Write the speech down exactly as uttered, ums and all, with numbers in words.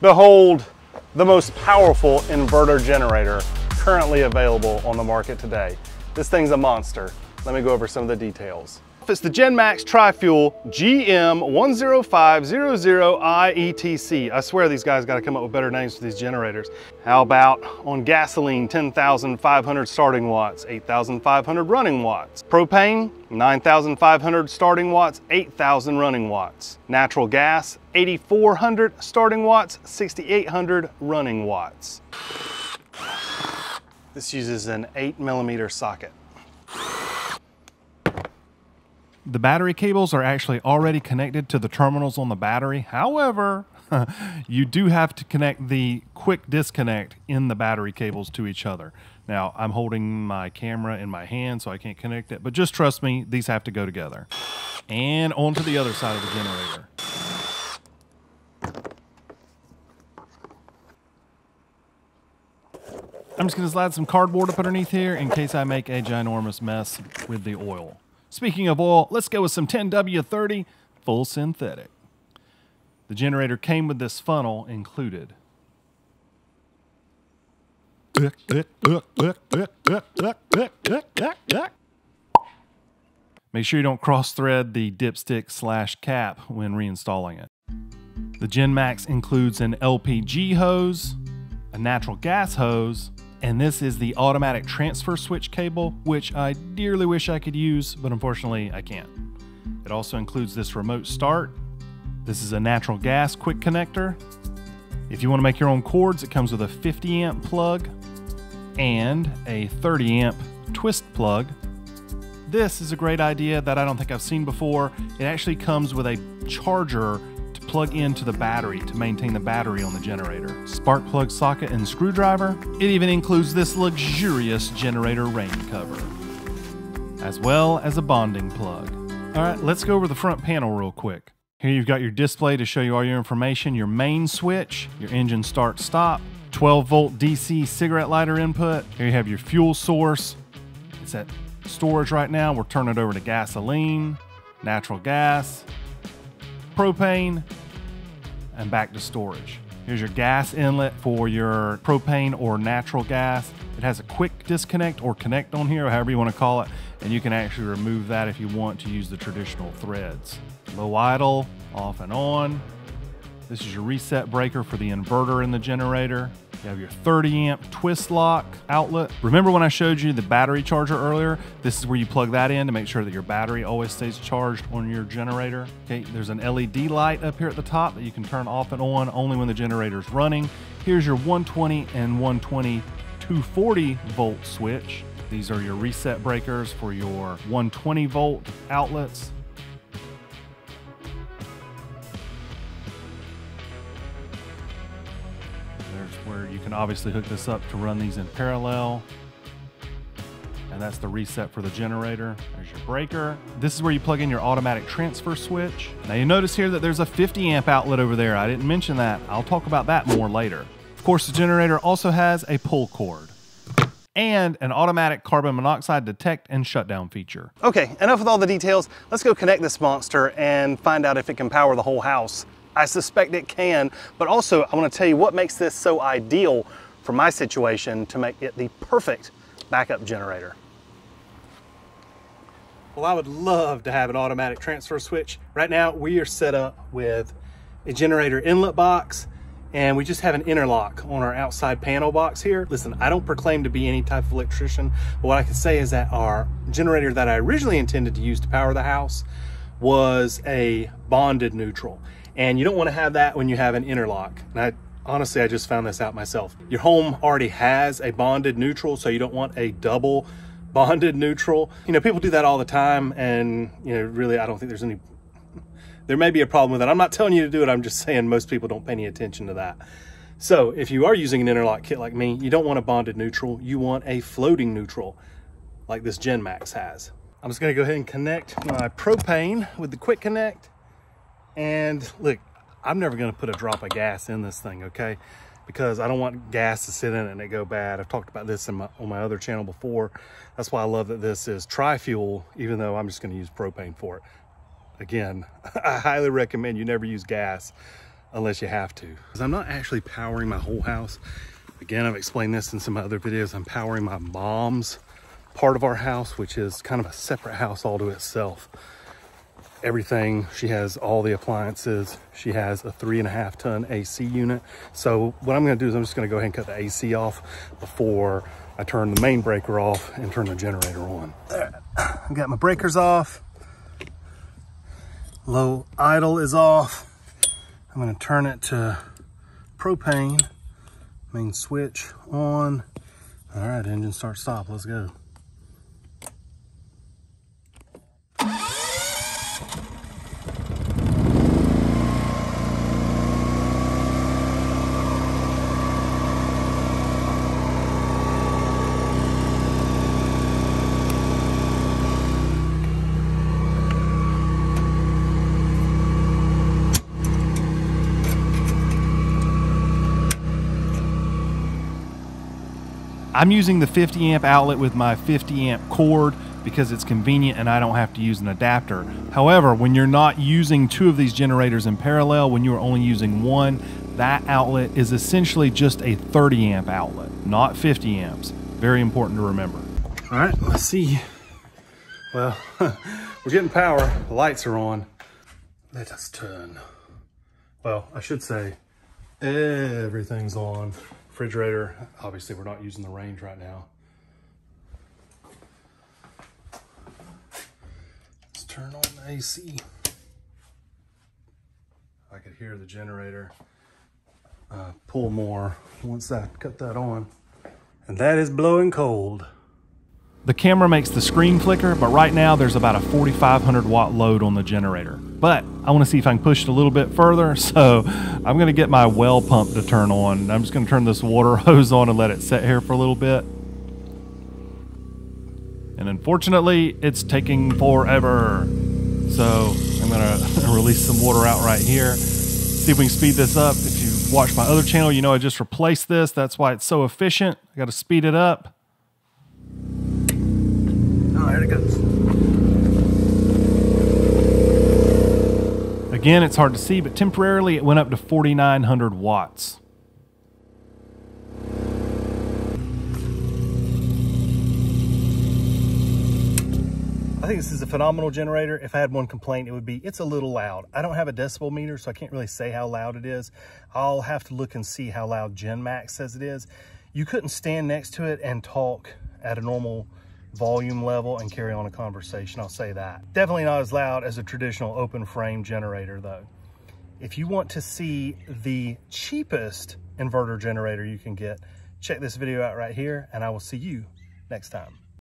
Behold, the most powerful inverter generator currently available on the market today. This thing's a monster. Let me go over some of the details. It's the Genmax Tri-Fuel G M one zero five zero zero I E T C. I swear these guys got to come up with better names for these generators. How about on gasoline, ten thousand five hundred starting watts, eight thousand five hundred running watts. Propane, nine thousand five hundred starting watts, eight thousand running watts. Natural gas, eight thousand four hundred starting watts, six thousand eight hundred running watts. This uses an eight millimeter socket. The battery cables are actually already connected to the terminals on the battery. However, you do have to connect the quick disconnect in the battery cables to each other. Now, I'm holding my camera in my hand, so I can't connect it, but just trust me, these have to go together. And onto the other side of the generator. I'm just gonna slide some cardboard up underneath here in case I make a ginormous mess with the oil. Speaking of oil, let's go with some ten W thirty full synthetic. The generator came with this funnel included. Make sure you don't cross-thread the dipstick slash cap when reinstalling it. The Genmax includes an L P G hose, a natural gas hose, and this is the automatic transfer switch cable, which I dearly wish I could use, but unfortunately I can't. It also includes this remote start. This is a natural gas quick connector. If you want to make your own cords, it comes with a fifty amp plug and a thirty amp twist plug. This is a great idea that I don't think I've seen before. It actually comes with a charger to plug into the battery to maintain the battery on the generator. Spark plug socket and screwdriver. It even includes this luxurious generator rain cover, as well as a bonding plug. All right, let's go over the front panel real quick. Here you've got your display to show you all your information, your main switch, your engine start stop, twelve volt D C cigarette lighter input. Here you have your fuel source. It's at storage right now. We'll turn it over to gasoline, natural gas, propane, and back to storage. Here's your gas inlet for your propane or natural gas. It has a quick disconnect or connect on here, or however you want to call it, and you can actually remove that if you want to use the traditional threads. Low idle, off and on. This is your reset breaker for the inverter in the generator. You have your thirty amp twist lock outlet. Remember when I showed you the battery charger earlier? This is where you plug that in to make sure that your battery always stays charged on your generator. Okay, there's an L E D light up here at the top that you can turn off and on only when the generator's running. Here's your one twenty and one twenty, two forty volt switch. These are your reset breakers for your one twenty volt outlets. Where you can obviously hook this up to run these in parallel. And that's the reset for the generator. There's your breaker. This is where you plug in your automatic transfer switch. Now you notice here that there's a fifty amp outlet over there. I didn't mention that. I'll talk about that more later. Of course, the generator also has a pull cord and an automatic carbon monoxide detect and shutdown feature. Okay, enough with all the details. Let's go connect this monster and find out if it can power the whole house. I suspect it can, but also I want to tell you what makes this so ideal for my situation to make it the perfect backup generator. Well, I would love to have an automatic transfer switch. Right now we are set up with a generator inlet box, and we just have an interlock on our outside panel box here. Listen, I don't proclaim to be any type of electrician, but what I can say is that our generator that I originally intended to use to power the house was a bonded neutral. And you don't want to have that when you have an interlock. And I, honestly, I just found this out myself. Your home already has a bonded neutral, so you don't want a double bonded neutral. You know, people do that all the time, and you know, really, I don't think there's any, there may be a problem with that. I'm not telling you to do it, I'm just saying most people don't pay any attention to that. So if you are using an interlock kit like me, you don't want a bonded neutral, you want a floating neutral like this Genmax has. I'm just gonna go ahead and connect my propane with the quick connect. And look, I'm never gonna put a drop of gas in this thing, okay? Because I don't want gas to sit in it and it go bad. I've talked about this in my, on my other channel before. That's why I love that this is tri-fuel, even though I'm just gonna use propane for it. Again, I highly recommend you never use gas unless you have to. Because I'm not actually powering my whole house. Again, I've explained this in some other videos. I'm powering my mom's part of our house, which is kind of a separate house all to itself. Everything, she has all the appliances. She has a three and a half ton A C unit. So what I'm gonna do is I'm just gonna go ahead and cut the A C off before I turn the main breaker off and turn the generator on. I've got my breakers off. Low idle is off. I'm gonna turn it to propane. Main switch on. All right, engine start, stop, let's go. I'm using the fifty amp outlet with my fifty amp cord because it's convenient and I don't have to use an adapter. However, when you're not using two of these generators in parallel, when you're only using one, that outlet is essentially just a thirty amp outlet, not fifty amps. Very important to remember. All right, let's see. Well, we're getting power, the lights are on. Let us turn. Well, I should say everything's on. Refrigerator, obviously we're not using the range right now. Let's turn on the A C. I could hear the generator uh, pull more once I cut that on. And that is blowing cold. The camera makes the screen flicker, but right now there's about a forty-five hundred watt load on the generator. But I want to see if I can push it a little bit further, so I'm going to get my well pump to turn on. I'm just going to turn this water hose on and let it sit here for a little bit. And unfortunately, it's taking forever. So I'm going to release some water out right here. See if we can speed this up. If you watch my other channel, you know I just replaced this. That's why it's so efficient. I got to speed it up. Oh, there it goes. Again, it's hard to see, but temporarily it went up to forty-nine hundred watts. I think this is a phenomenal generator. If I had one complaint, it would be, it's a little loud. I don't have a decibel meter, so I can't really say how loud it is. I'll have to look and see how loud Genmax says it is. You couldn't stand next to it and talk at a normal volume level and carry on a conversation, I'll say that. Definitely not as loud as a traditional open frame generator though. If you want to see the cheapest inverter generator you can get, check this video out right here and I will see you next time.